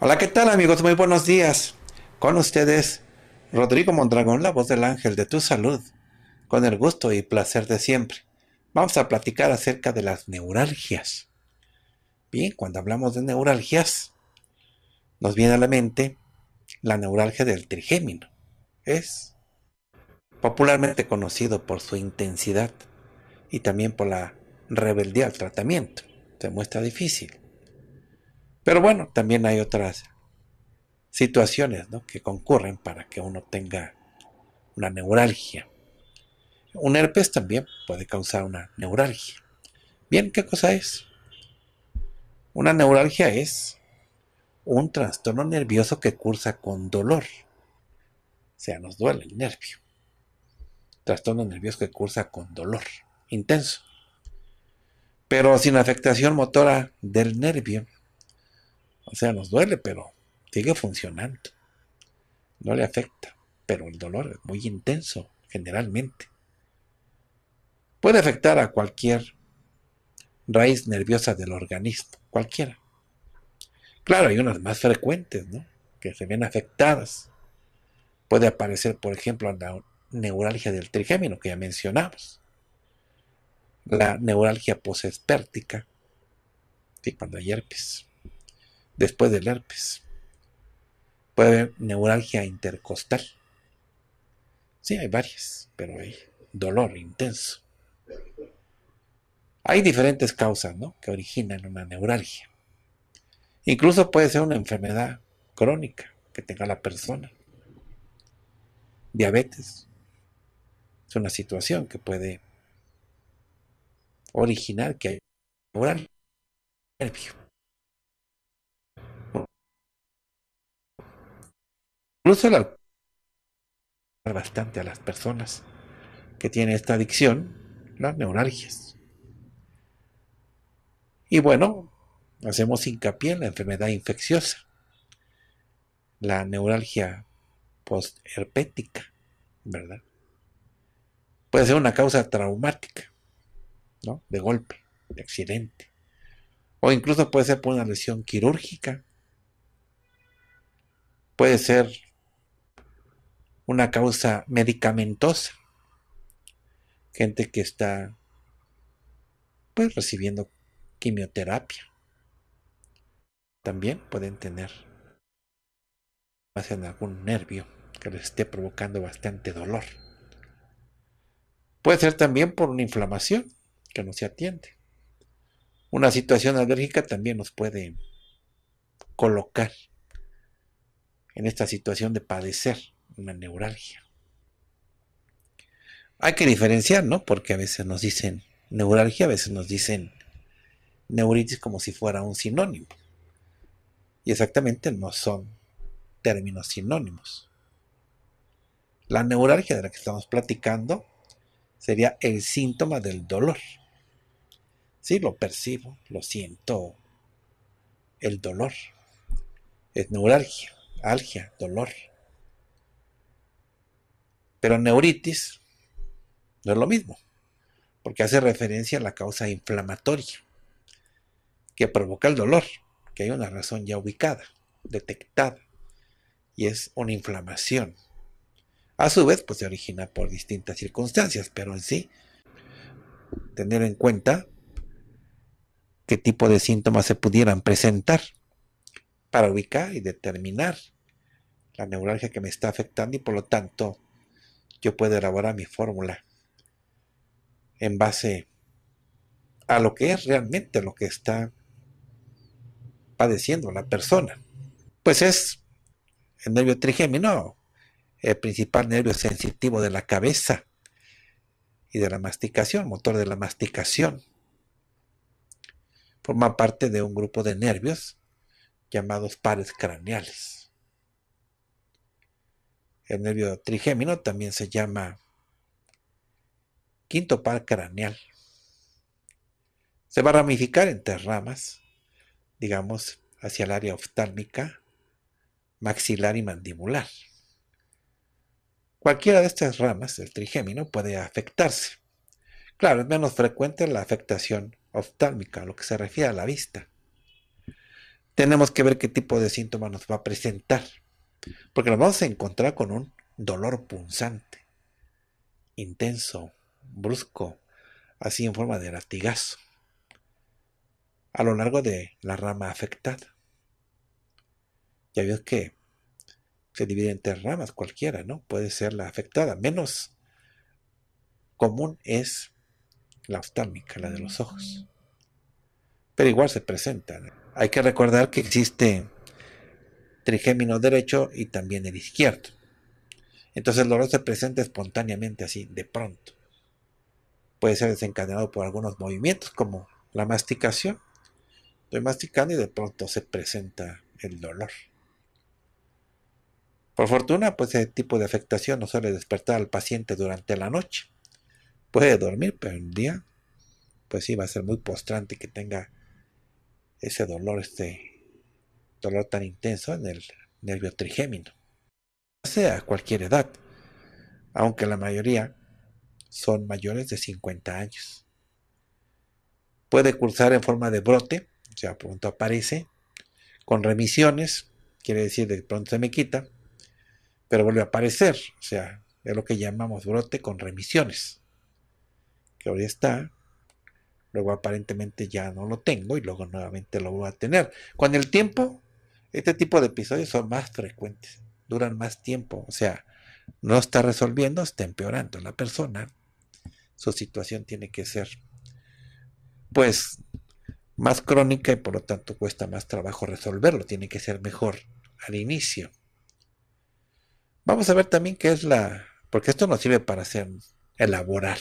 Hola, ¿qué tal amigos? Muy buenos días. Con ustedes, Rodrigo Mondragón, la voz del ángel de tu salud, con el gusto y placer de siempre. Vamos a platicar acerca de las neuralgias. Bien, cuando hablamos de neuralgias, nos viene a la mente la neuralgia del trigémino. Es popularmente conocido por su intensidad y también por la rebeldía al tratamiento. Se muestra difícil. Pero bueno, también hay otras situaciones, ¿no?, que concurren para que uno tenga una neuralgia. Un herpes también puede causar una neuralgia. Bien, ¿qué cosa es? Una neuralgia es un trastorno nervioso que cursa con dolor. O sea, nos duele el nervio. Trastorno nervioso que cursa con dolor intenso, pero sin afectación motora del nervio. O sea, nos duele, pero sigue funcionando. No le afecta, pero el dolor es muy intenso, generalmente. Puede afectar a cualquier raíz nerviosa del organismo, cualquiera. Claro, hay unas más frecuentes, ¿no?, que se ven afectadas. Puede aparecer, por ejemplo, la neuralgia del trigémino, que ya mencionamos. La neuralgia postherpética, sí, cuando hay herpes. Después del herpes puede haber neuralgia intercostal. Sí, hay varias, pero hay dolor intenso. Hay diferentes causas, ¿no?, que originan una neuralgia. Incluso puede ser una enfermedad crónica que tenga la persona. Diabetes es una situación que puede originar que haya neuralgia del nervio. Incluso el alcohol bastante a las personas que tienen esta adicción, las neuralgias. Y bueno, hacemos hincapié en la enfermedad infecciosa, la neuralgia postherpética, ¿verdad? Puede ser una causa traumática, ¿no?, de golpe, de accidente, o incluso puede ser por una lesión quirúrgica, puede ser una causa medicamentosa. Gente que está pues recibiendo quimioterapia. También pueden tener en algún nervio que les esté provocando bastante dolor. Puede ser también por una inflamación que no se atiende. Una situación alérgica también nos puede colocar en esta situación de padecer una neuralgia. Hay que diferenciar, ¿no?, porque a veces nos dicen neuralgia, a veces nos dicen neuritis como si fuera un sinónimo. Y exactamente no son términos sinónimos. La neuralgia de la que estamos platicando sería el síntoma del dolor. Sí, lo percibo, lo siento, el dolor. Es neuralgia, algia, dolor. Pero neuritis no es lo mismo, porque hace referencia a la causa inflamatoria que provoca el dolor, que hay una razón ya ubicada, detectada, y es una inflamación. A su vez, pues se origina por distintas circunstancias, pero en sí, tener en cuenta qué tipo de síntomas se pudieran presentar para ubicar y determinar la neuralgia que me está afectando y por lo tanto yo puedo elaborar mi fórmula en base a lo que es realmente lo que está padeciendo la persona. Pues es el nervio trigémino, el principal nervio sensitivo de la cabeza y de la masticación, motor de la masticación. Forma parte de un grupo de nervios llamados pares craneales. El nervio trigémino también se llama quinto par craneal. Se va a ramificar en tres ramas, digamos, hacia el área oftálmica, maxilar y mandibular. Cualquiera de estas ramas, el trigémino, puede afectarse. Claro, es menos frecuente la afectación oftálmica, a lo que se refiere a la vista. Tenemos que ver qué tipo de síntomas nos va a presentar, porque nos vamos a encontrar con un dolor punzante, intenso, brusco, así en forma de latigazo, a lo largo de la rama afectada. Ya vio que se divide en tres ramas, cualquiera, ¿no? Puede ser la afectada. Menos común es la oftálmica, la de los ojos. Pero igual se presentan. Hay que recordar que existe trigémino derecho y también el izquierdo. Entonces el dolor se presenta espontáneamente, así, de pronto. Puede ser desencadenado por algunos movimientos, como la masticación. Estoy masticando y de pronto se presenta el dolor. Por fortuna, pues ese tipo de afectación no suele despertar al paciente durante la noche. Puede dormir, pero el día, pues sí, va a ser muy postrante que tenga ese dolor, este dolor tan intenso en el nervio trigémino. O sea, a cualquier edad, aunque la mayoría son mayores de 50 años. Puede cursar en forma de brote, o sea, pronto aparece, con remisiones, quiere decir de pronto se me quita, pero vuelve a aparecer, o sea, es lo que llamamos brote con remisiones, que ahora está, luego aparentemente ya no lo tengo y luego nuevamente lo voy a tener. Con el tiempo, este tipo de episodios son más frecuentes, duran más tiempo, o sea, no está resolviendo, está empeorando la persona. Su situación tiene que ser, pues, más crónica y por lo tanto cuesta más trabajo resolverlo, tiene que ser mejor al inicio. Vamos a ver también qué es la... porque esto nos sirve para hacer, elaborar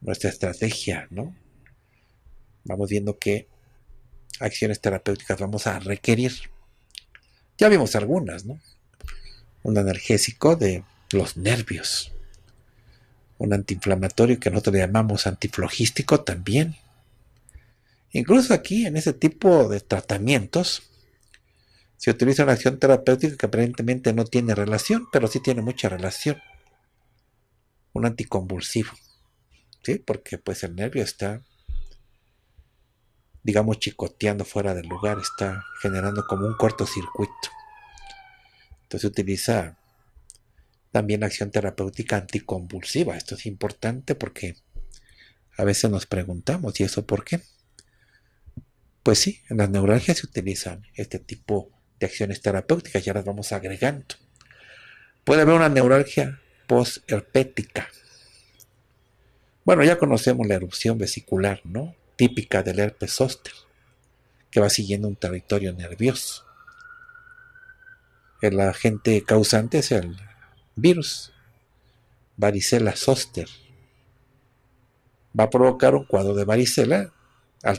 nuestra estrategia, ¿no? Vamos viendo qué acciones terapéuticas vamos a requerir. Ya vimos algunas, ¿no? Un analgésico de los nervios. Un antiinflamatorio que nosotros le llamamos antiflogístico también. Incluso aquí, en ese tipo de tratamientos, se utiliza una acción terapéutica que aparentemente no tiene relación, pero sí tiene mucha relación. Un anticonvulsivo, ¿sí? Porque pues el nervio está, digamos, chicoteando fuera del lugar, está generando como un cortocircuito. Entonces utiliza también la acción terapéutica anticonvulsiva. Esto es importante porque a veces nos preguntamos, ¿y eso por qué? Pues sí, en las neuralgias se utilizan este tipo de acciones terapéuticas, ya las vamos agregando. Puede haber una neuralgia postherpética. Bueno, ya conocemos la erupción vesicular, ¿no? Típica del herpes zóster, que va siguiendo un territorio nervioso. El agente causante es el virus, varicela zóster. Va a provocar un cuadro de varicela al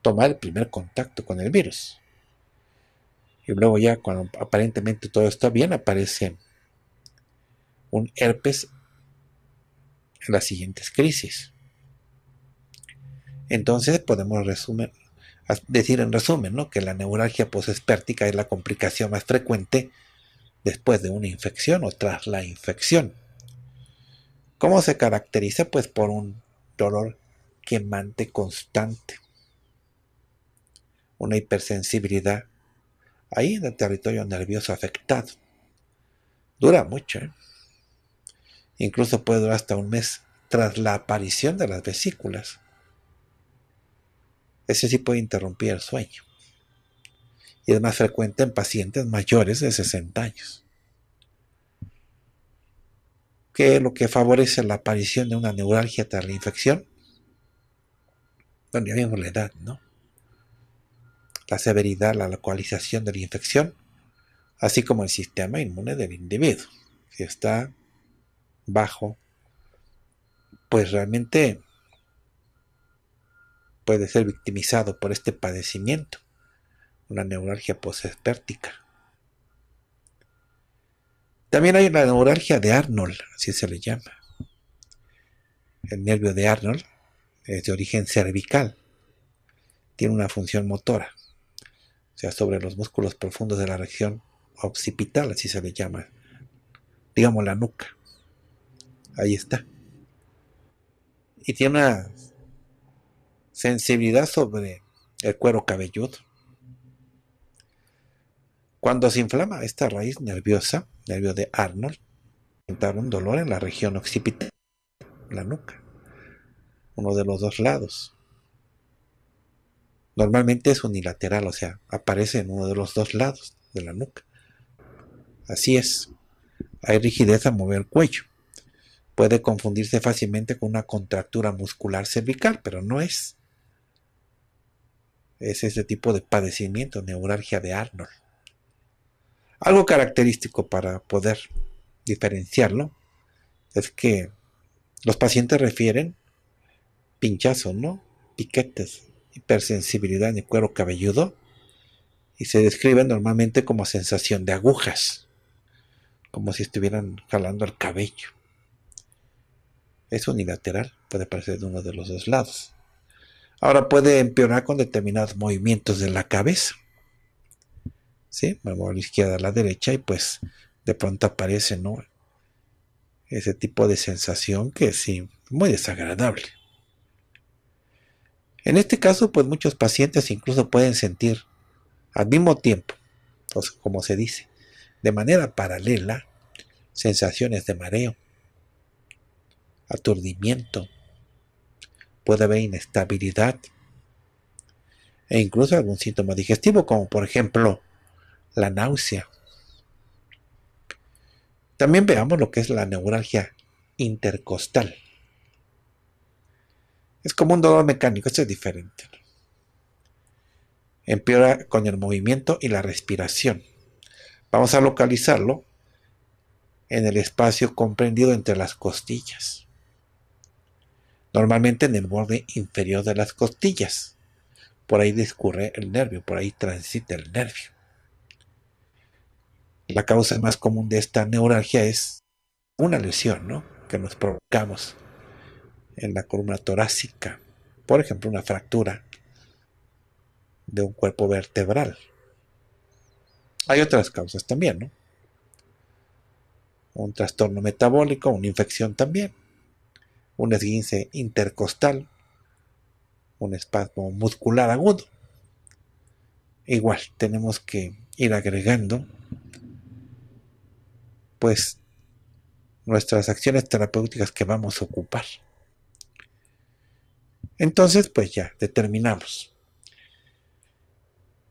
tomar el primer contacto con el virus. Y luego ya cuando aparentemente todo está bien, aparece un herpes en las siguientes crisis. Entonces podemos decir en resumen, ¿no?, que la neuralgia postherpética es la complicación más frecuente después de una infección o tras la infección. ¿Cómo se caracteriza? Pues por un dolor quemante constante, una hipersensibilidad ahí en el territorio nervioso afectado. Dura mucho, ¿eh? Incluso puede durar hasta un mes tras la aparición de las vesículas. Ese sí puede interrumpir el sueño. Y es más frecuente en pacientes mayores de 60 años. ¿Qué es lo que favorece la aparición de una neuralgia tras la infección? Bueno, ya vimos la edad, ¿no? La severidad, la localización de la infección, así como el sistema inmune del individuo. Si está bajo, pues realmente puede ser victimizado por este padecimiento, una neuralgia postherpética. También hay la neuralgia de Arnold, así se le llama. El nervio de Arnold es de origen cervical, tiene una función motora, o sea, sobre los músculos profundos de la región occipital, así se le llama, digamos la nuca. Ahí está. Y tiene una sensibilidad sobre el cuero cabelludo. Cuando se inflama esta raíz nerviosa, nervio de Arnold, presenta un dolor en la región occipital, la nuca, uno de los dos lados. Normalmente es unilateral, o sea, aparece en uno de los dos lados de la nuca. Así es. Hay rigidez al mover el cuello. Puede confundirse fácilmente con una contractura muscular cervical, pero no es. Es este tipo de padecimiento, neuralgia de Arnold. Algo característico para poder diferenciarlo es que los pacientes refieren pinchazos, ¿no?, piquetes, hipersensibilidad en el cuero cabelludo, y se describen normalmente como sensación de agujas, como si estuvieran jalando el cabello. Es unilateral, puede aparecer de uno de los dos lados. Ahora puede empeorar con determinados movimientos de la cabeza. ¿Sí? Me muevo a la izquierda, a la derecha, y pues de pronto aparece, ¿no?, ese tipo de sensación que sí, muy desagradable. En este caso, pues muchos pacientes incluso pueden sentir al mismo tiempo, pues, como se dice, de manera paralela, sensaciones de mareo, aturdimiento, puede haber inestabilidad e incluso algún síntoma digestivo, como por ejemplo la náusea. También veamos lo que es la neuralgia intercostal. Es como un dolor mecánico, esto es diferente. Empeora con el movimiento y la respiración. Vamos a localizarlo en el espacio comprendido entre las costillas. Normalmente en el borde inferior de las costillas. Por ahí discurre el nervio, por ahí transita el nervio. La causa más común de esta neuralgia es una lesión, ¿no?, que nos provocamos en la columna torácica, por ejemplo una fractura de un cuerpo vertebral. Hay otras causas también, ¿no?, un trastorno metabólico, una infección también, un esguince intercostal, un espasmo muscular agudo. Igual tenemos que ir agregando pues nuestras acciones terapéuticas que vamos a ocupar. Entonces, pues ya determinamos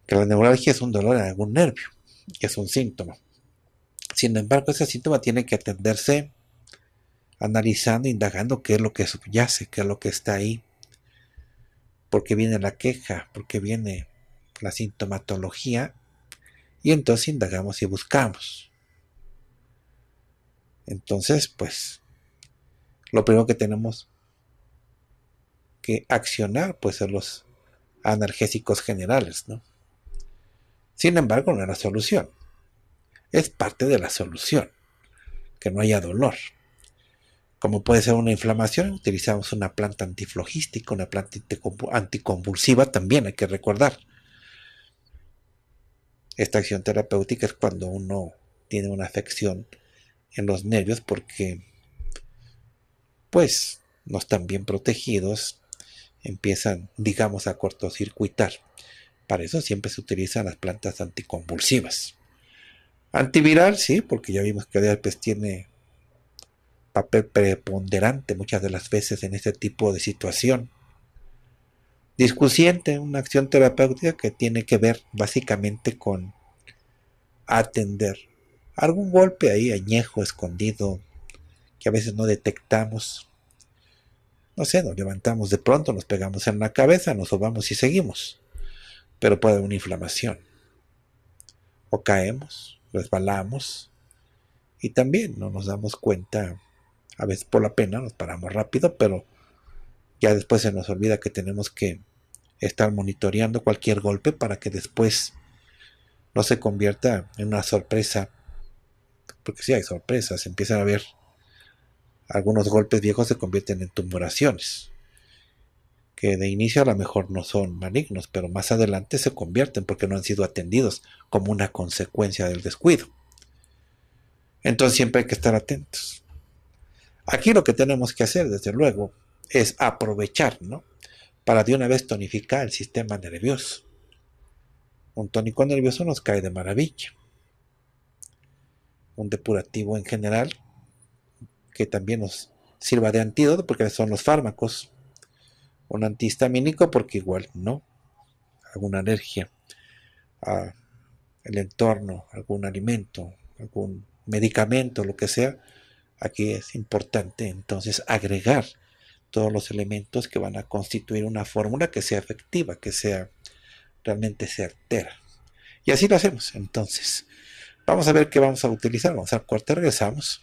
que la neuralgia es un dolor en algún nervio, que es un síntoma. Sin embargo, ese síntoma tiene que atenderse analizando, indagando qué es lo que subyace, qué es lo que está ahí, por qué viene la queja, por qué viene la sintomatología, y entonces indagamos y buscamos. Entonces, pues, lo primero que tenemos que accionar, pues, son los analgésicos generales, ¿no? Sin embargo, no es la solución. Es parte de la solución, que no haya dolor. Como puede ser una inflamación, utilizamos una planta antiflogística, una planta anticonvulsiva, también hay que recordar. Esta acción terapéutica es cuando uno tiene una afección en los nervios porque, pues, no están bien protegidos, empiezan, digamos, a cortocircuitar. Para eso siempre se utilizan las plantas anticonvulsivas. Antiviral, sí, porque ya vimos que el herpes tiene papel preponderante muchas de las veces en este tipo de situación. Discusiente, una acción terapéutica que tiene que ver básicamente con atender algún golpe ahí añejo, escondido, que a veces no detectamos. No sé, nos levantamos de pronto, nos pegamos en la cabeza, nos sobamos y seguimos. Pero puede haber una inflamación. O caemos, resbalamos y también no nos damos cuenta, a veces por la pena nos paramos rápido, pero ya después se nos olvida que tenemos que estar monitoreando cualquier golpe para que después no se convierta en una sorpresa, porque sí hay sorpresas, empiezan a ver algunos golpes viejos se convierten en tumoraciones, que de inicio a lo mejor no son malignos, pero más adelante se convierten porque no han sido atendidos como una consecuencia del descuido. Entonces siempre hay que estar atentos. Aquí lo que tenemos que hacer, desde luego, es aprovechar, ¿no?, para de una vez tonificar el sistema nervioso. Un tónico nervioso nos cae de maravilla. Un depurativo en general que también nos sirva de antídoto porque son los fármacos. Un antihistamínico porque igual no, alguna alergia al entorno, algún alimento, algún medicamento, lo que sea. Aquí es importante entonces agregar todos los elementos que van a constituir una fórmula que sea efectiva, que sea realmente certera. Y así lo hacemos. Entonces, vamos a ver qué vamos a utilizar. Vamos al corte, regresamos.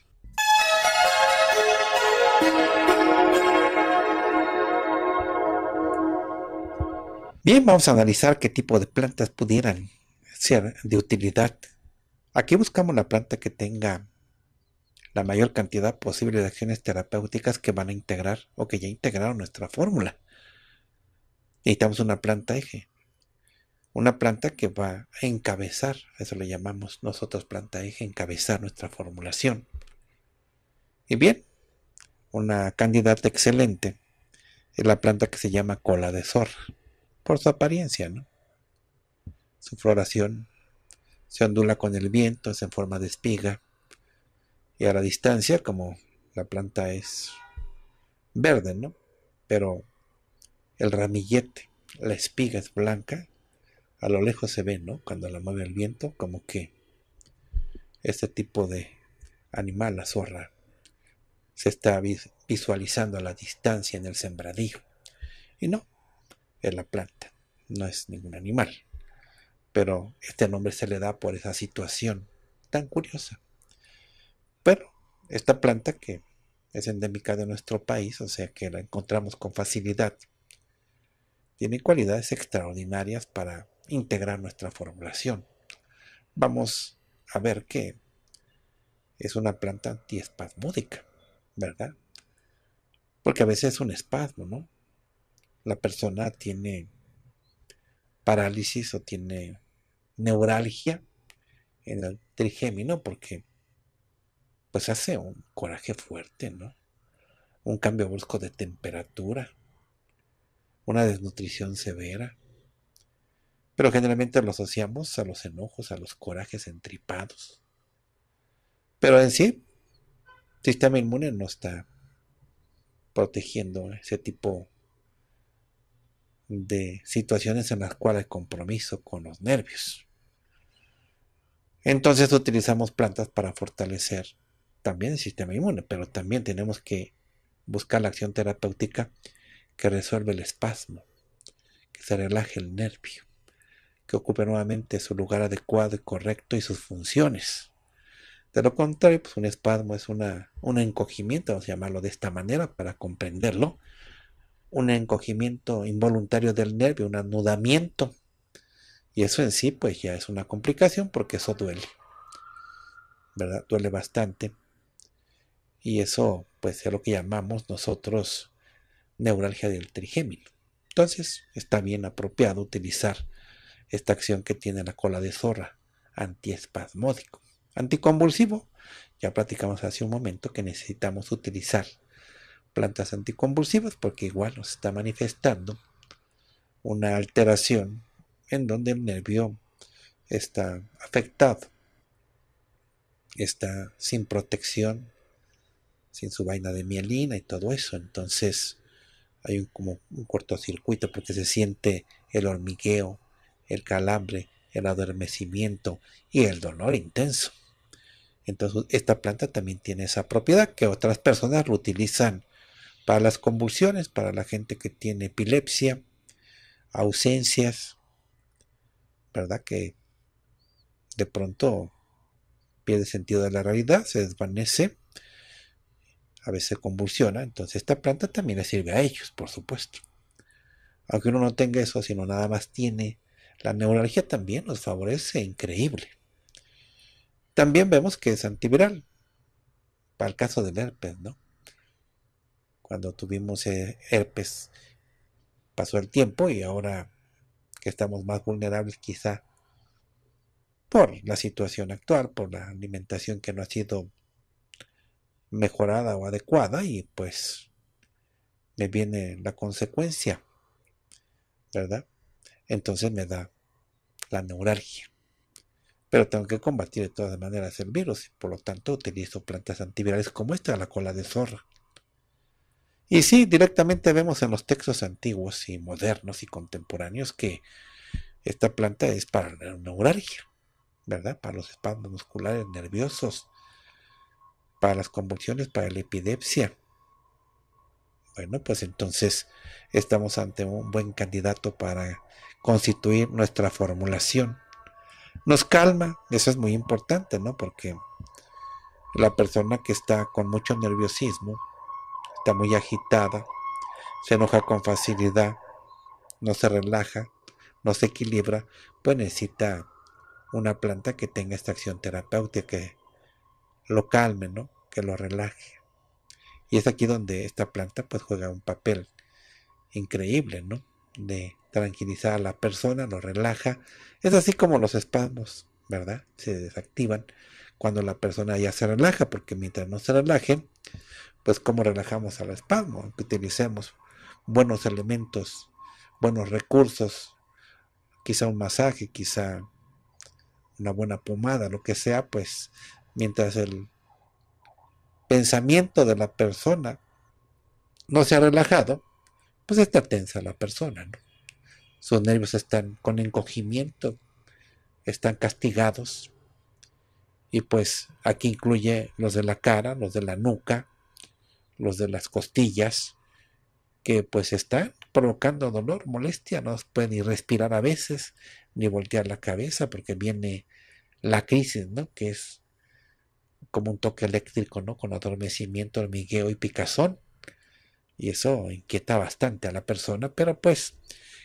Bien, vamos a analizar qué tipo de plantas pudieran ser de utilidad. Aquí buscamos la planta que tenga la mayor cantidad posible de acciones terapéuticas que van a integrar o que ya integraron nuestra fórmula. Necesitamos una planta eje, una planta que va a encabezar, eso le llamamos nosotros planta eje, encabezar nuestra formulación. Y bien, una candidata excelente es la planta que se llama cola de zorra. Por su apariencia, ¿no? Su floración se ondula con el viento, es en forma de espiga. Y a la distancia, como la planta es verde, ¿no?, pero el ramillete, la espiga es blanca. A lo lejos se ve, ¿no?, cuando la mueve el viento, como que este tipo de animal, la zorra, se está visualizando a la distancia en el sembradío. Y no, es la planta, no es ningún animal, pero este nombre se le da por esa situación tan curiosa. Pero esta planta, que es endémica de nuestro país, o sea que la encontramos con facilidad, tiene cualidades extraordinarias para integrar nuestra formulación. Vamos a ver que es una planta antiespasmódica, ¿verdad? Porque a veces es un espasmo, ¿no? La persona tiene parálisis o tiene neuralgia en el trigémino porque pues hace un coraje fuerte, ¿no?, un cambio brusco de temperatura, una desnutrición severa. Pero generalmente lo asociamos a los enojos, a los corajes entripados. Pero en sí, el sistema inmune no está protegiendo ese tipo de situaciones en las cuales hay compromiso con los nervios. Entonces utilizamos plantas para fortalecer también el sistema inmune, pero también tenemos que buscar la acción terapéutica que resuelve el espasmo, que se relaje el nervio, que ocupe nuevamente su lugar adecuado y correcto y sus funciones. De lo contrario, pues un espasmo es un encogimiento, vamos a llamarlo de esta manera para comprenderlo, un encogimiento involuntario del nervio, un anudamiento. Y eso en sí pues ya es una complicación porque eso duele, ¿verdad? Duele bastante. Y eso pues es lo que llamamos nosotros neuralgia del trigémino. Entonces está bien apropiado utilizar esta acción que tiene la cola de zorra, antiespasmódico, anticonvulsivo. Ya platicamos hace un momento que necesitamos utilizar plantas anticonvulsivas porque igual nos está manifestando una alteración en donde el nervio está afectado, está sin protección, sin su vaina de mielina y todo eso. Entonces hay como un cortocircuito porque se siente el hormigueo, el calambre, el adormecimiento y el dolor intenso. Entonces esta planta también tiene esa propiedad que otras personas lo utilizan para las convulsiones, para la gente que tiene epilepsia, ausencias, ¿verdad? Que de pronto pierde sentido de la realidad, se desvanece, a veces convulsiona. Entonces esta planta también les sirve a ellos, por supuesto. Aunque uno no tenga eso, sino nada más tiene la neuralgia, también nos favorece, increíble. También vemos que es antiviral, para el caso del herpes, ¿no? Cuando tuvimos herpes, pasó el tiempo y ahora que estamos más vulnerables quizá por la situación actual, por la alimentación que no ha sido mejorada o adecuada, y pues me viene la consecuencia, ¿verdad? Entonces me da la neuralgia. Pero tengo que combatir de todas maneras el virus, por lo tanto utilizo plantas antivirales como esta, la cola de zorra. Y sí, directamente vemos en los textos antiguos y modernos y contemporáneos que esta planta es para la neuralgia, ¿verdad? Para los espasmos musculares nerviosos, para las convulsiones, para la epilepsia. Bueno, pues entonces estamos ante un buen candidato para constituir nuestra formulación. Nos calma, eso es muy importante, ¿no? Porque la persona que está con mucho nerviosismo, está muy agitada, se enoja con facilidad, no se relaja, no se equilibra, pues necesita una planta que tenga esta acción terapéutica, que lo calme, ¿no? Que lo relaje. Y es aquí donde esta planta pues juega un papel increíble, ¿no? De tranquilizar a la persona, lo relaja. Es así como los espasmos, ¿verdad? Se desactivan cuando la persona ya se relaja, porque mientras no se relaje, pues ¿cómo relajamos al espasmo? Aunque utilicemos buenos elementos, buenos recursos, quizá un masaje, quizá una buena pomada, lo que sea, pues mientras el pensamiento de la persona no se ha relajado, pues está tensa la persona, ¿no? Sus nervios están con encogimiento, están castigados. Y pues aquí incluye los de la cara, los de la nuca, los de las costillas, que pues están provocando dolor, molestia, no pueden ni respirar a veces, ni voltear la cabeza, porque viene la crisis, ¿no? Que es como un toque eléctrico, ¿no? Con adormecimiento, hormigueo y picazón. Y eso inquieta bastante a la persona, pero pues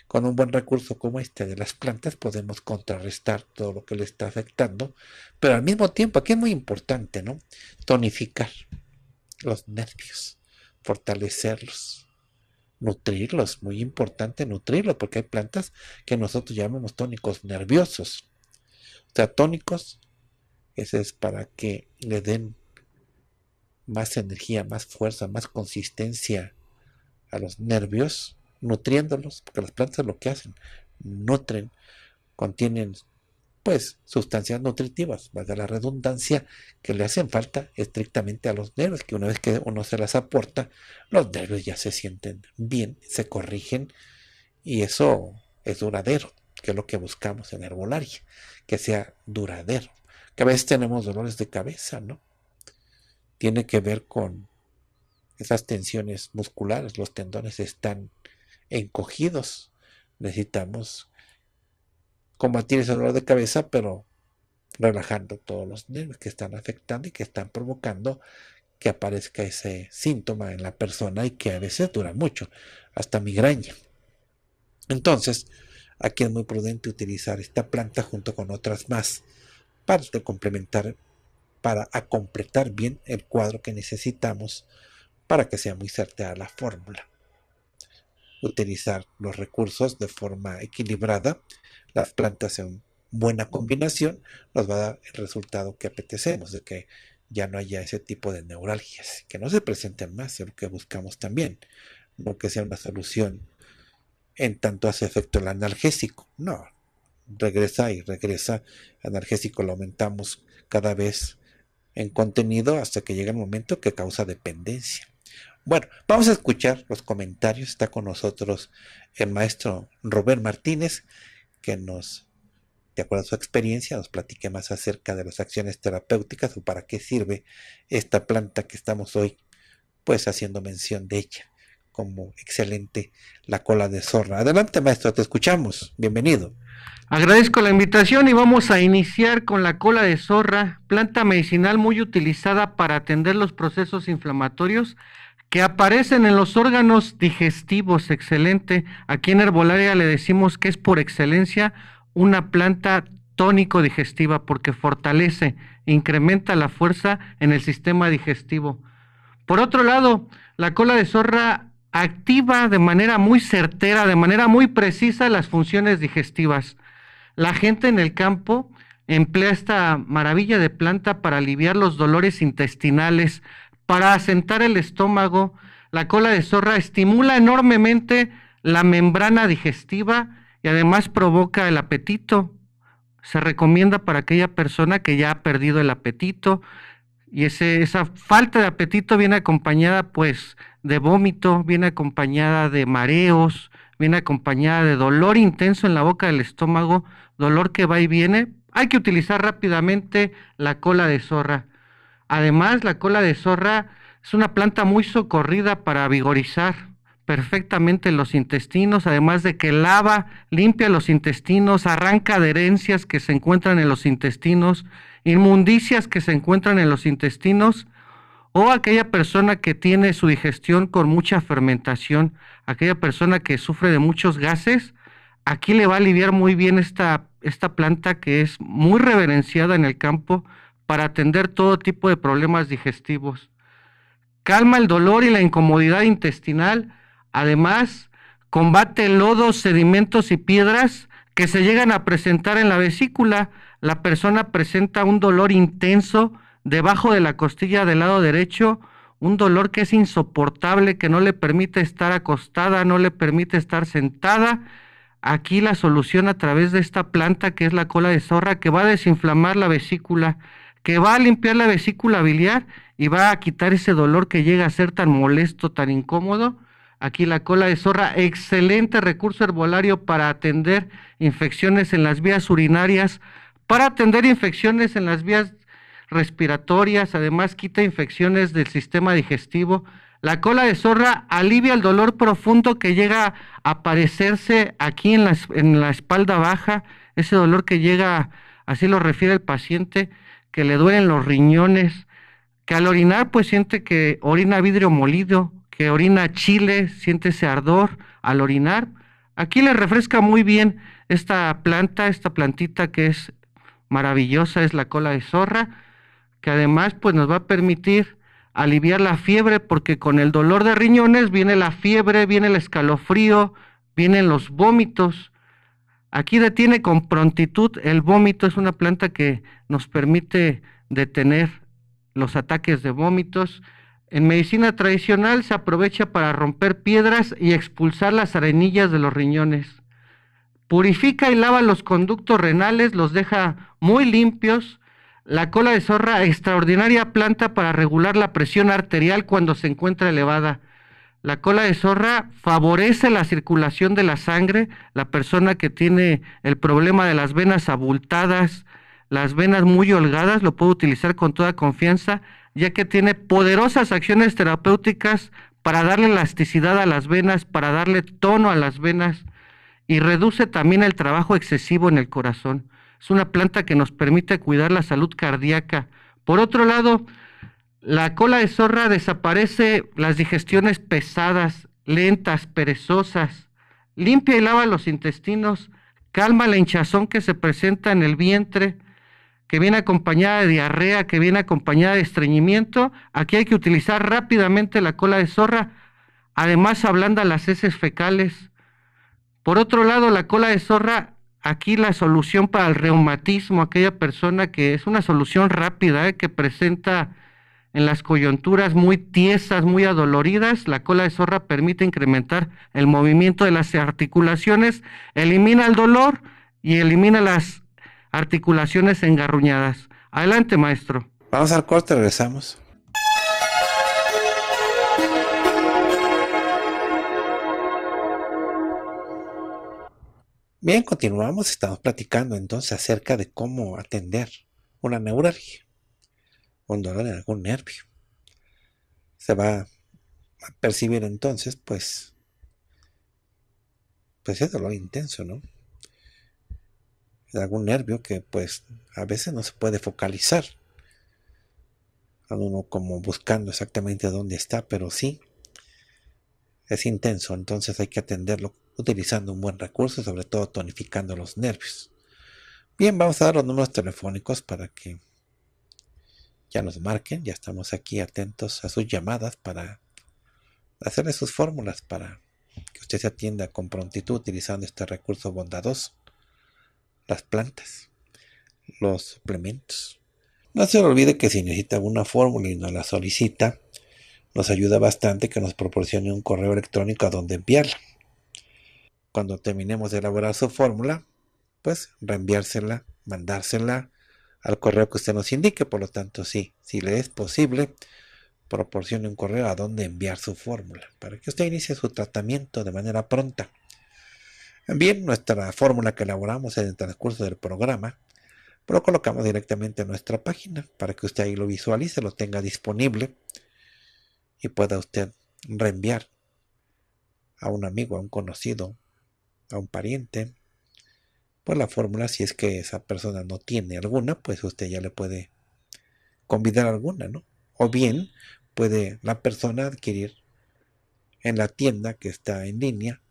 con un buen recurso como este de las plantas podemos contrarrestar todo lo que le está afectando, pero al mismo tiempo, aquí es muy importante, ¿no? Tonificar los nervios, fortalecerlos, nutrirlos, muy importante nutrirlos, porque hay plantas que nosotros llamamos tónicos nerviosos. O sea, tónicos, ese es para que le den más energía, más fuerza, más consistencia a los nervios, nutriéndolos, porque las plantas lo que hacen, nutren, contienen pues sustancias nutritivas, valga la redundancia, que le hacen falta estrictamente a los nervios, que una vez que uno se las aporta, los nervios ya se sienten bien, se corrigen, y eso es duradero, que es lo que buscamos en herbolaria, que sea duradero. Que a veces tenemos dolores de cabeza, ¿no? Tiene que ver con esas tensiones musculares, los tendones están encogidos, necesitamos combatir ese dolor de cabeza, pero relajando todos los nervios que están afectando y que están provocando que aparezca ese síntoma en la persona y que a veces dura mucho, hasta migraña. Entonces, aquí es muy prudente utilizar esta planta junto con otras más para complementar, para completar bien el cuadro que necesitamos para que sea muy certera la fórmula. Utilizar los recursos de forma equilibrada, las plantas en buena combinación, nos va a dar el resultado que apetecemos, de que ya no haya ese tipo de neuralgias, que no se presenten más, es lo que buscamos también, no que sea una solución en tanto hace efecto el analgésico, no, regresa y regresa, analgésico lo aumentamos cada vez en contenido hasta que llega el momento que causa dependencia. Bueno, vamos a escuchar los comentarios. Está con nosotros el maestro Robert Martínez, que nos, de acuerdo a su experiencia, nos platique más acerca de las acciones terapéuticas o para qué sirve esta planta que estamos hoy pues haciendo mención de ella. como excelente la cola de zorra. Adelante, maestro, te escuchamos. Bienvenido. Agradezco la invitación y vamos a iniciar con la cola de zorra, planta medicinal muy utilizada para atender los procesos inflamatorios que aparecen en los órganos digestivos. Excelente. Aquí en herbolaria le decimos que es por excelencia una planta tónico digestiva porque fortalece, incrementa la fuerza en el sistema digestivo. Por otro lado, la cola de zorra activa de manera muy certera, de manera muy precisa las funciones digestivas. La gente en el campo emplea esta maravilla de planta para aliviar los dolores intestinales, para asentar el estómago. La cola de zorra estimula enormemente la membrana digestiva y además provoca el apetito. Se recomienda para aquella persona que ya ha perdido el apetito, y esa falta de apetito viene acompañada pues de vómito, viene acompañada de mareos, viene acompañada de dolor intenso en la boca del estómago, dolor que va y viene. Hay que utilizar rápidamente la cola de zorra. Además, la cola de zorra es una planta muy socorrida para vigorizar perfectamente los intestinos, además de que lava, limpia los intestinos, arranca adherencias que se encuentran en los intestinos, inmundicias que se encuentran en los intestinos, o aquella persona que tiene su digestión con mucha fermentación, aquella persona que sufre de muchos gases. Aquí le va a aliviar muy bien esta planta que es muy reverenciada en el campo para atender todo tipo de problemas digestivos. Calma el dolor y la incomodidad intestinal, además combate lodos, sedimentos y piedras que se llegan a presentar en la vesícula. La persona presenta un dolor intenso debajo de la costilla del lado derecho, un dolor que es insoportable, que no le permite estar acostada, no le permite estar sentada. Aquí la solución a través de esta planta que es la cola de zorra, que va a desinflamar la vesícula, que va a limpiar la vesícula biliar y va a quitar ese dolor que llega a ser tan molesto, tan incómodo. Aquí la cola de zorra, excelente recurso herbolario para atender infecciones en las vías urinarias, para atender infecciones en las vías respiratorias, además quita infecciones del sistema digestivo. La cola de zorra alivia el dolor profundo que llega a aparecerse aquí en la espalda baja, ese dolor que llega, así lo refiere el paciente, que le duelen los riñones, que al orinar pues siente que orina vidrio molido, que orina chile, siente ese ardor al orinar. Aquí le refresca muy bien esta plantita que es maravillosa, es la cola de zorra, que además pues nos va a permitir aliviar la fiebre, porque con el dolor de riñones viene la fiebre, viene el escalofrío, vienen los vómitos. Aquí detiene con prontitud el vómito, es una planta que nos permite detener los ataques de vómitos. En medicina tradicional se aprovecha para romper piedras y expulsar las arenillas de los riñones. Purifica y lava los conductos renales, los deja muy limpios. La cola de zorra, extraordinaria planta para regular la presión arterial cuando se encuentra elevada. La cola de zorra favorece la circulación de la sangre. La persona que tiene el problema de las venas abultadas, las venas muy holgadas, lo puede utilizar con toda confianza, ya que tiene poderosas acciones terapéuticas para darle elasticidad a las venas, para darle tono a las venas, y reduce también el trabajo excesivo en el corazón. Es una planta que nos permite cuidar la salud cardíaca. Por otro lado, la cola de zorra desaparece las digestiones pesadas, lentas, perezosas. Limpia y lava los intestinos, calma la hinchazón que se presenta en el vientre, que viene acompañada de diarrea, que viene acompañada de estreñimiento. Aquí hay que utilizar rápidamente la cola de zorra. Además, ablanda las heces fecales. Por otro lado, la cola de zorra, aquí la solución para el reumatismo, aquella persona que es una solución rápida, que presenta en las coyunturas muy tiesas, muy adoloridas, la cola de zorra permite incrementar el movimiento de las articulaciones, elimina el dolor y elimina las articulaciones engarruñadas. Adelante, maestro. Vamos al corte, regresamos. Bien, continuamos, estamos platicando entonces acerca de cómo atender una neuralgia, un dolor en algún nervio. Se va percibir entonces, pues es dolor intenso, ¿no? De algún nervio que pues a veces no se puede focalizar, a uno como buscando exactamente dónde está, pero sí es intenso, entonces hay que atenderlo utilizando un buen recurso, sobre todo tonificando los nervios. Bien, vamos a dar los números telefónicos para que ya nos marquen, ya estamos aquí atentos a sus llamadas para hacerle sus fórmulas para que usted se atienda con prontitud utilizando este recurso bondadoso, las plantas, los suplementos. No se olvide que si necesita alguna fórmula y nos la solicita, nos ayuda bastante que nos proporcione un correo electrónico a donde enviarla. Cuando terminemos de elaborar su fórmula, pues reenviársela, mandársela al correo que usted nos indique. Por lo tanto, sí, si le es posible, proporcione un correo a donde enviar su fórmula para que usted inicie su tratamiento de manera pronta. Bien, nuestra fórmula que elaboramos en el transcurso del programa, lo colocamos directamente en nuestra página para que usted ahí lo visualice, lo tenga disponible y pueda usted reenviar a un amigo, a un conocido, a un pariente, pues la fórmula. Si es que esa persona no tiene alguna, pues usted ya le puede convidar alguna, ¿no? O bien puede la persona adquirir en la tienda que está en línea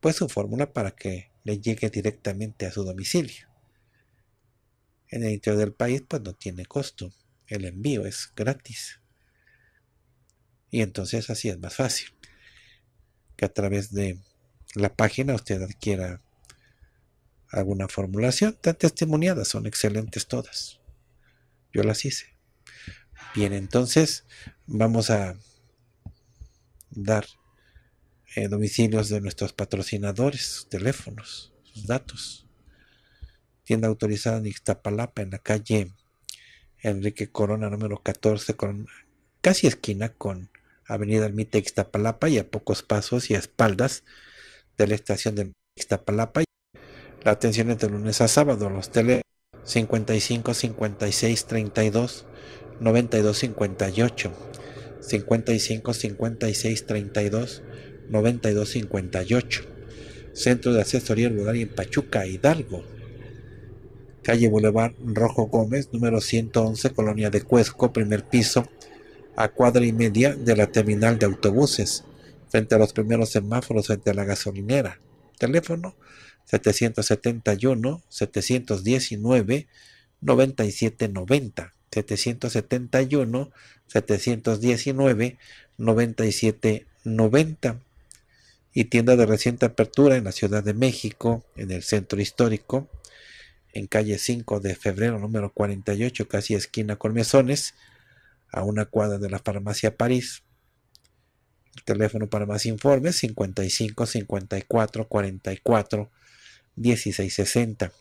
pues su fórmula para que le llegue directamente a su domicilio. En el interior del país pues no tiene costo, el envío es gratis. Y entonces así es más fácil que a través de la página usted adquiera alguna formulación. Están testimoniadas, son excelentes todas. Yo las hice. Bien, entonces vamos a dar domicilios de nuestros patrocinadores, sus teléfonos, sus datos. Tienda autorizada en Ixtapalapa, en la calle Enrique Corona, número 14, con casi esquina con Avenida Ermita Ixtapalapa, y a pocos pasos y a espaldas de la estación de Ixtapalapa. La atención es de lunes a sábado. Los tele 55 56 32 92 58. 55 56 32 92 58. Centro de Asesoría Rural en Pachuca, Hidalgo. Calle Boulevard Rojo Gómez, número 111, Colonia de Cuesco, primer piso, a cuadra y media de la terminal de autobuses, frente a los primeros semáforos, frente a la gasolinera. Teléfono 771 719 9790. 771 719 9790. Y tienda de reciente apertura en la Ciudad de México, en el centro histórico, en calle 5 de febrero, número 48, casi esquina con Mesones, a una cuadra de la Farmacia París. El teléfono para más informes 55 54 44 1660.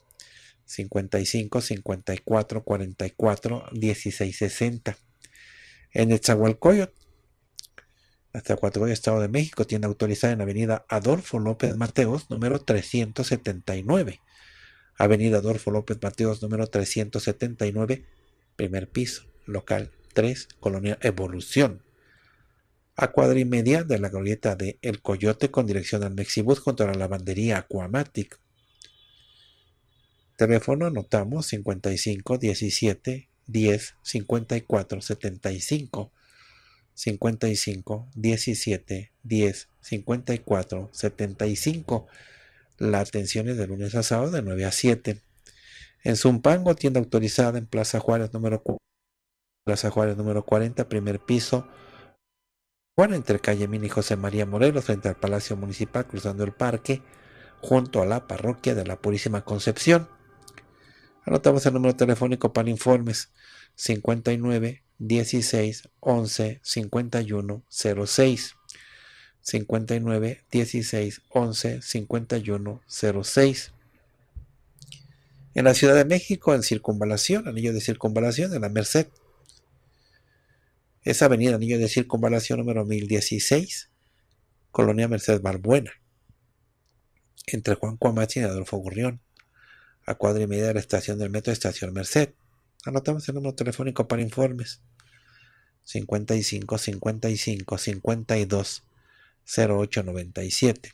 55 54 44 1660. En el Zahualcóyotl, hasta Coatzacoalcos, Estado de México, tienda autorizada en Avenida Adolfo López Mateos, número 379. Avenida Adolfo López Mateos, número 379, primer piso, local 3, Colonia Evolución, a cuadra y media de la glorieta de El Coyote, con dirección al Mexibus, contra la lavandería Aquamatic. Teléfono, anotamos, 55 17 10 54 75. 55 17 10 54 75. La atención es de lunes a sábado de 9 a 7. En Zumpango, tienda autorizada en Plaza Juárez, número 40, primer piso. Bueno, entre calle Mini José María Morelos, frente al Palacio Municipal, cruzando el parque, junto a la parroquia de la Purísima Concepción. Anotamos el número telefónico para informes 59 16 11 51 06. 59 16 11 51 06. En la Ciudad de México, en Circunvalación, Anillo de Circunvalación, en la Merced. Es Avenida Anillo de Circunvalación, número 1016, Colonia Mercedes Balbuena, entre Juan Cuamachin y Adolfo Gurrión, a cuadra y media de la estación del metro, Estación Merced. Anotamos el número telefónico para informes 55 55 52 08 97.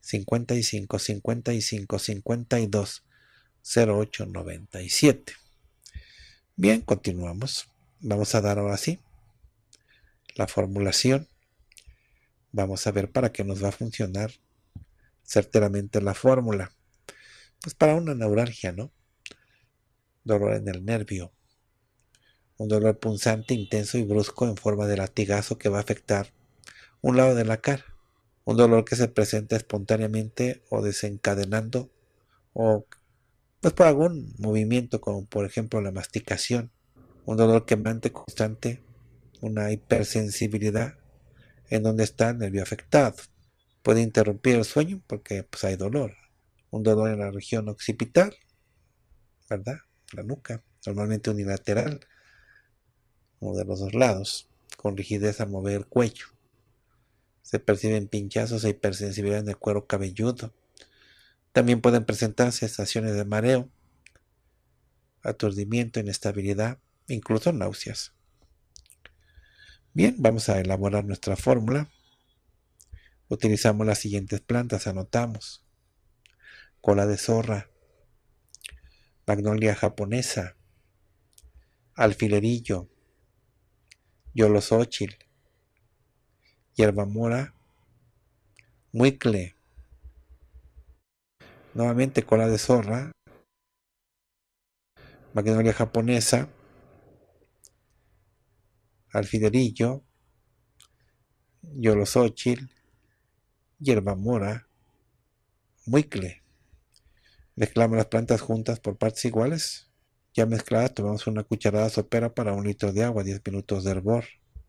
55 55 52 08 97. Bien, continuamos. Vamos a dar ahora sí la formulación. Vamos a ver para qué nos va a funcionar certeramente la fórmula. Pues para una neuralgia, ¿no? Dolor en el nervio. Un dolor punzante, intenso y brusco en forma de latigazo que va a afectar un lado de la cara. Un dolor que se presenta espontáneamente o desencadenando o pues por algún movimiento como por ejemplo la masticación. Un dolor quemante constante, una hipersensibilidad en donde está el nervio afectado. Puede interrumpir el sueño porque pues, hay dolor. Un dolor en la región occipital, ¿verdad? La nuca, normalmente unilateral. Uno de los dos lados, con rigidez al mover el cuello. Se perciben pinchazos e hipersensibilidad en el cuero cabelludo. También pueden presentarse sensaciones de mareo, aturdimiento, inestabilidad, incluso náuseas. Bien, vamos a elaborar nuestra fórmula. Utilizamos las siguientes plantas, anotamos. Cola de zorra, magnolia japonesa, alfilerillo, yolosóchil, hierbamora, muicle. Nuevamente cola de zorra, magnolia japonesa, alfilerillo, yolosóchil, hierbamora, muicle. Mezclamos las plantas juntas por partes iguales. Ya mezclada, tomamos una cucharada sopera para 1 litro de agua, 10 minutos de hervor.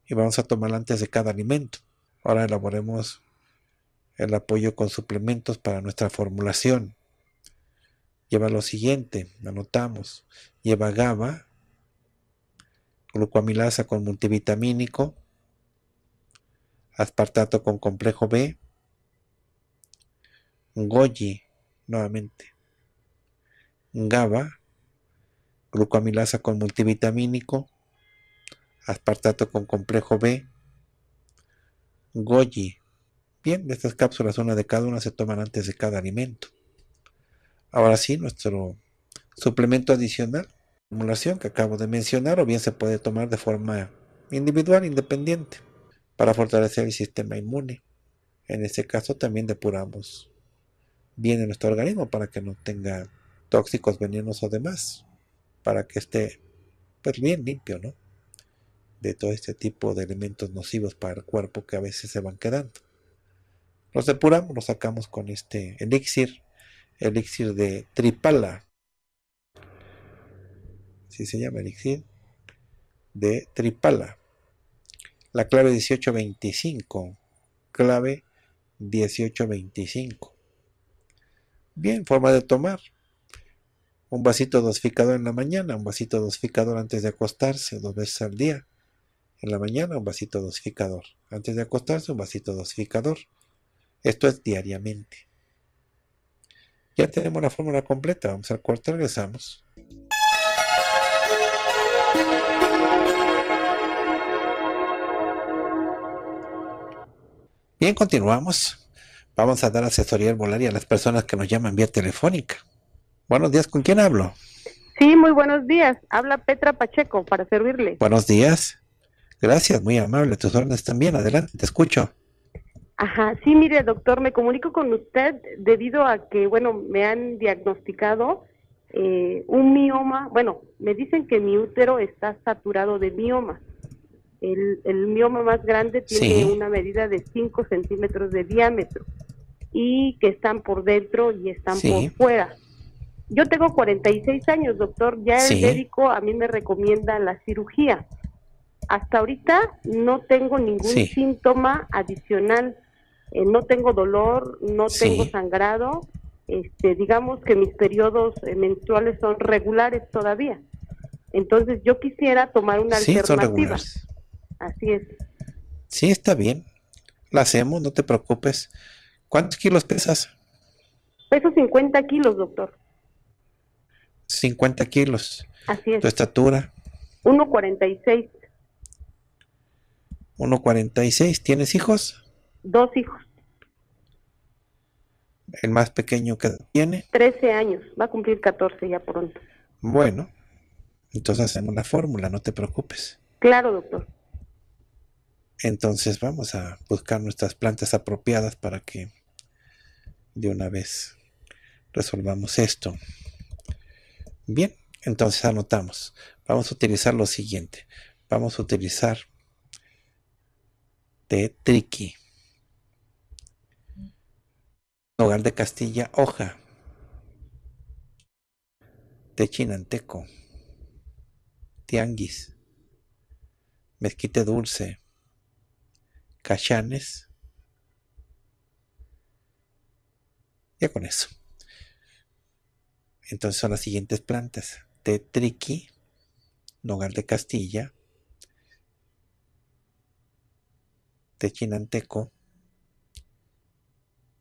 Y vamos a tomarla antes de cada alimento. Ahora elaboremos el apoyo con suplementos para nuestra formulación. Lleva lo siguiente, anotamos. Lleva GABA, glucoamilasa con multivitamínico, aspartato con complejo B, goji, nuevamente, GABA, glucoamilasa con multivitamínico, aspartato con complejo B, goji. Bien, estas cápsulas, una de cada una, se toman antes de cada alimento. Ahora sí, nuestro suplemento adicional, formulación que acabo de mencionar, o bien se puede tomar de forma individual, independiente, para fortalecer el sistema inmune. En este caso también depuramos bien en nuestro organismo para que no tenga tóxicos, venenos o demás, para que esté pues, bien limpio, ¿no? De todo este tipo de elementos nocivos para el cuerpo que a veces se van quedando. Los depuramos, los sacamos con este elixir de tripala. Así se llama, elixir de tripala. La clave 1825. Clave 1825. Bien, forma de tomar. Un vasito dosificador en la mañana, un vasito dosificador antes de acostarse, 2 veces al día. En la mañana un vasito dosificador, antes de acostarse un vasito dosificador. Esto es diariamente. Ya tenemos la fórmula completa, vamos al cuarto y regresamos. Bien, continuamos. Vamos a dar asesoría herbolaria a las personas que nos llaman vía telefónica. Buenos días, ¿con quién hablo? Sí, muy buenos días. Habla Petra Pacheco para servirle. Buenos días. Gracias, muy amable. Tus órdenes también. Adelante, te escucho. Ajá, sí, mire, doctor, me comunico con usted debido a que, bueno, me han diagnosticado un mioma. Bueno, me dicen que mi útero está saturado de mioma. El mioma más grande tiene una medida de 5 centímetros de diámetro y que están por dentro y están por fuera. Yo tengo 46 años, doctor. Ya el médico a mí me recomienda la cirugía. Hasta ahorita no tengo ningún síntoma adicional. No tengo dolor, no tengo sangrado. Digamos que mis periodos menstruales son regulares todavía. Entonces yo quisiera tomar una alternativa. Así es. Sí, está bien. La hacemos, no te preocupes. ¿Cuántos kilos pesas? Peso 50 kilos, doctor. 50 kilos. Así es. ¿Tu estatura? 1.46. 1.46. ¿Tienes hijos? 2 hijos. ¿El más pequeño que tiene? 13 años. Va a cumplir 14 ya pronto. Bueno, entonces hacemos la fórmula, no te preocupes. Claro, doctor. Entonces vamos a buscar nuestras plantas apropiadas para que de una vez resolvamos esto. Bien, entonces anotamos. Vamos a utilizar lo siguiente. Vamos a utilizar tetriqui. Nogal de Castilla, hoja. Techinanteco. Tianguis. Mezquite dulce. Cachanes. Ya con eso. Entonces son las siguientes plantas. Tetriqui. Nogal de Castilla. Techinanteco.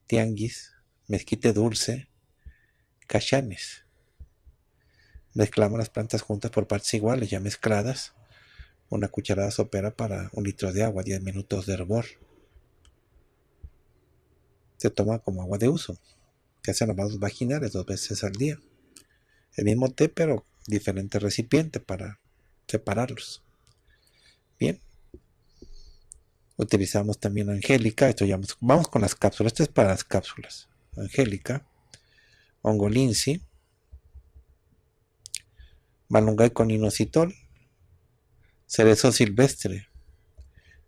Tianguis, mezquite dulce, cachanes. Mezclamos las plantas juntas por partes iguales, ya mezcladas. 1 cucharada sopera para 1 litro de agua, 10 minutos de hervor. Se toma como agua de uso. Se hacen lavados vaginales 2 veces al día. El mismo té, pero diferente recipiente para separarlos. Bien. Utilizamos también angélica, esto ya vamos con las cápsulas, esto es para las cápsulas. Angélica, hongo linsi, malungay con inositol, cerezo silvestre,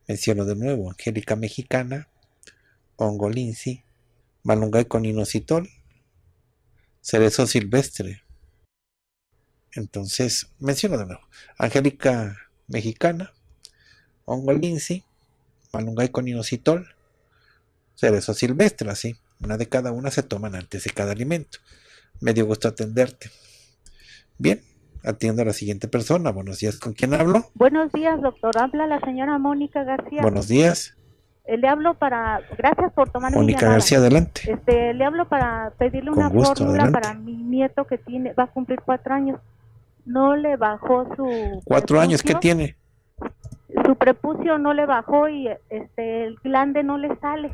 menciono de nuevo, angélica mexicana, hongo linsi, malungay con inositol, cerezo silvestre. Entonces, menciono de nuevo, angélica mexicana, hongo linsi, malungay con inositol, cerezo silvestre, así. 1 de cada 1 se toman antes de cada alimento. Me dio gusto atenderte. Bien, atiendo a la siguiente persona. Buenos días, ¿con quién hablo? Buenos días, doctor. Habla la señora Mónica García. Buenos días. Le hablo para... Gracias por tomar mi llamada. Mónica García, adelante. Le hablo para pedirle una fórmula para mi nieto que tiene, va a cumplir 4 años. No le bajó su... 4 años, ¿qué tiene? Su prepucio no le bajó y el glande no le sale.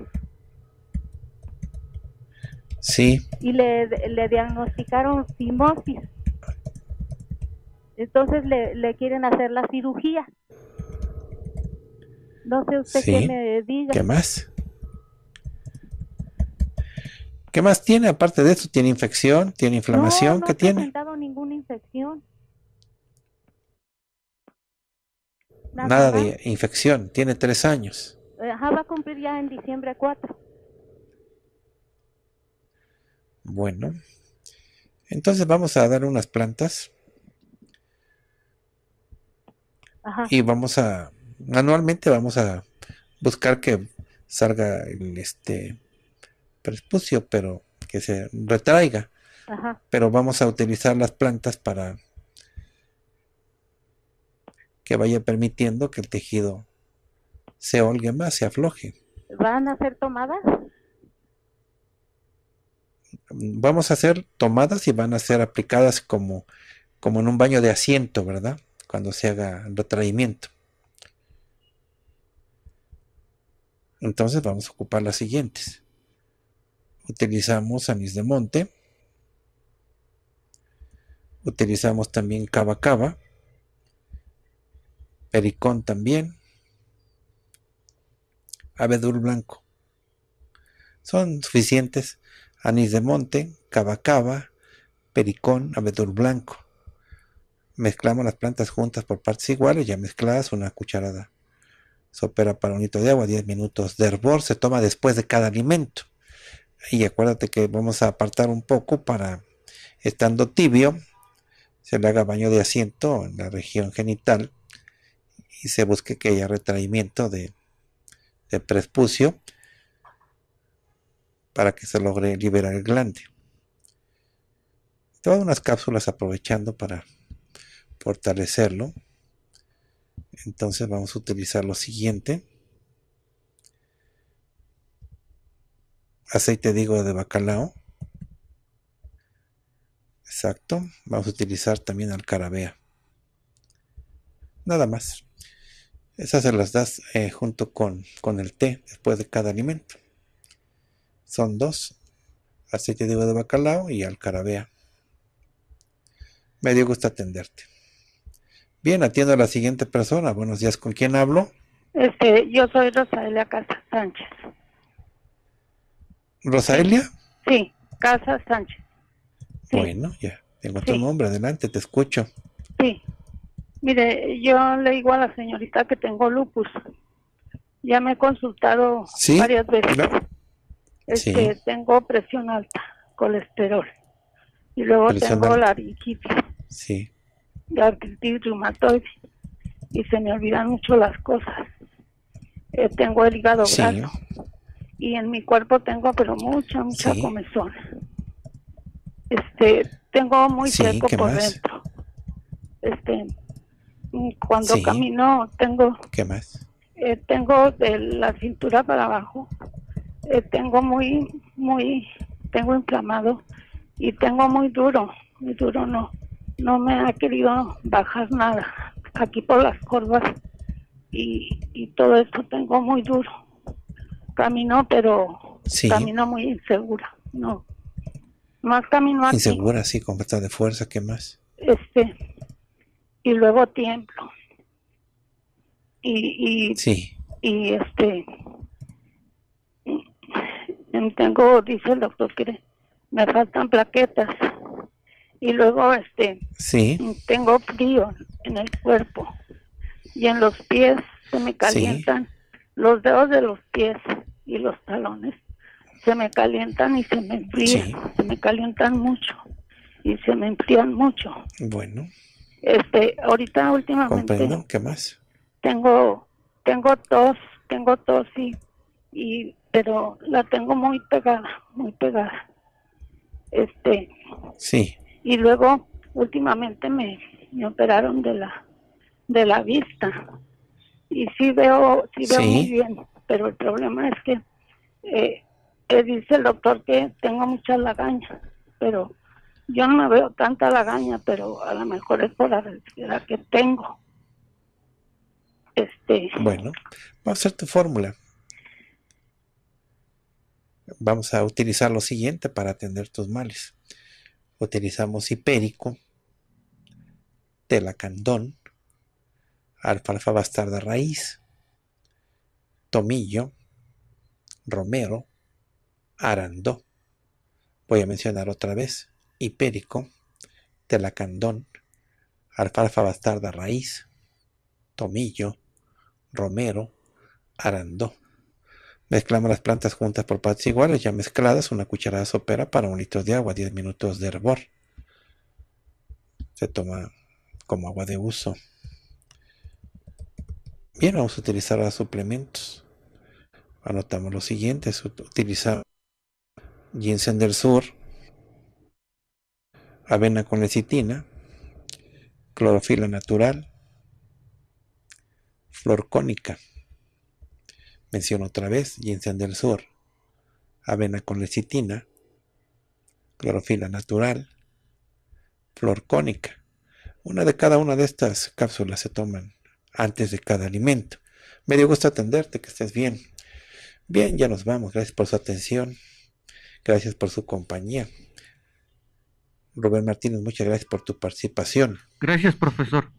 Sí. Y le diagnosticaron fimosis. Entonces le quieren hacer la cirugía. No sé usted qué me diga. ¿Qué más? ¿Qué más tiene? Aparte de eso, ¿tiene infección? ¿Tiene inflamación? No, ¿qué tiene? No ha presentado ninguna infección. Nada de infección, tiene 3 años. Ajá, va a cumplir ya en diciembre 4. Bueno, entonces vamos a dar unas plantas. Ajá. Y vamos a, manualmente vamos a buscar que salga el prepucio, pero que se retraiga. Ajá. Pero vamos a utilizar las plantas para... que vaya permitiendo que el tejido se holgue más, se afloje. ¿Van a hacer tomadas? Vamos a hacer tomadas y van a ser aplicadas como en un baño de asiento, ¿verdad? Cuando se haga el retraimiento. Entonces vamos a ocupar las siguientes. Utilizamos anís de monte. Utilizamos también cava cava. Pericón también, abedul blanco. Son suficientes anís de monte, cava cava, pericón, abedul blanco. Mezclamos las plantas juntas por partes iguales, ya mezcladas, 1 cucharada. Sopera para 1 litro de agua, 10 minutos de hervor, se toma después de cada alimento. Y acuérdate que vamos a apartar un poco para, estando tibio, se le haga baño de asiento en la región genital. Y se busque que haya retraimiento de prepucio para que se logre liberar el glande. Todas unas cápsulas aprovechando para fortalecerlo. Entonces vamos a utilizar lo siguiente. Aceite de hígado de bacalao. Exacto. Vamos a utilizar también alcarabea. Nada más. Esas se las das junto con el té después de cada alimento. Son dos: aceite de uva de bacalao y alcarabea. Me dio gusto atenderte. Bien, atiendo a la siguiente persona. Buenos días, ¿con quién hablo? Yo soy Rosaelia Casas Sánchez. ¿Rosaelia? Sí, Casas Sánchez. Sí. Bueno, ya tengo tu nombre, adelante, te escucho. Sí, mire, yo le digo a la señorita que tengo lupus. Ya me he consultado varias veces. Claro. Tengo presión alta, colesterol. Y luego tengo laringitis. Sí. De artritis reumatoide. Y se me olvidan mucho las cosas. Tengo el hígado graso. Y en mi cuerpo tengo, pero mucha comezón. Tengo muy seco por dentro. Cuando camino tengo... ¿Qué más? Tengo de la cintura para abajo. Tengo tengo inflamado. Y tengo muy duro, no me ha querido bajar nada, aquí por las curvas y todo esto tengo muy duro. Camino, pero camino muy insegura, no. Más camino así. Insegura, sí, con falta de fuerza, ¿qué más? Y luego tiemblo. Tengo, dice el doctor que me faltan plaquetas y luego tengo frío en el cuerpo y en los pies se me calientan los dedos de los pies y los talones se me calientan y se me enfrían, se me calientan mucho y se me enfrían mucho. Bueno, ahorita últimamente comprendo. ¿Qué más? Tengo tos y pero la tengo muy pegada. Y luego últimamente me operaron de la vista y sí veo muy bien, pero el problema es que dice el doctor que tengo muchas lagañas, pero yo no me veo tanta lagaña, pero a lo mejor es por la resequedad que tengo. Bueno, va a ser tu fórmula. Vamos a utilizar lo siguiente para atender tus males. Utilizamos hipérico, telacandón, alfalfa bastarda raíz, tomillo, romero, arandó. Voy a mencionar otra vez: hipérico, telacandón, alfalfa bastarda raíz, tomillo, romero, arandó. Mezclamos las plantas juntas por partes iguales, ya mezcladas, una cucharada sopera para 1 litro de agua, 10 minutos de hervor. Se toma como agua de uso. Bien, vamos a utilizar los suplementos. Anotamos los siguientes. Utilizar ginseng del sur, avena con lecitina, clorofila natural, flor cónica. Menciono otra vez: ginseng del sur, avena con lecitina, clorofila natural, flor cónica. Una de cada una de estas cápsulas se toman antes de cada alimento. Me dio gusto atenderte, que estés bien. Bien, ya nos vamos. Gracias por su atención. Gracias por su compañía. Robert Martínez, muchas gracias por tu participación. Gracias, profesor.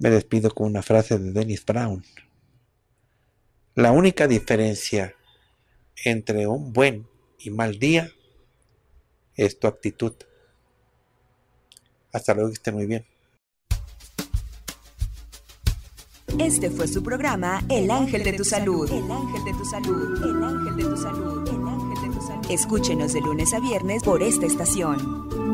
Me despido con una frase de Dennis Brown. La única diferencia entre un buen y mal día es tu actitud. Hasta luego, que esté muy bien. Este fue su programa El Ángel de tu Salud. El Ángel de tu Salud. El Ángel de tu Salud. El Ángel de tu Salud. Escúchenos de lunes a viernes por esta estación.